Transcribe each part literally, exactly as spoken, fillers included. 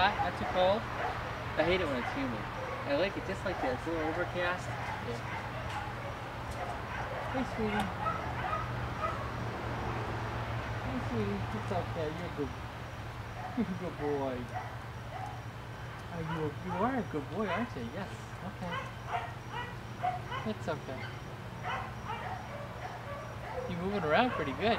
hot, not too cold. I hate it when it's humid. I like it just like that. It's a little overcast. Yeah. Hey, sweetie. Hey, sweetie. It's okay. You're a good, you're a good boy. Are you, a, you are a good boy, aren't you? Yes. Okay. It's okay. You're moving around pretty good.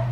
You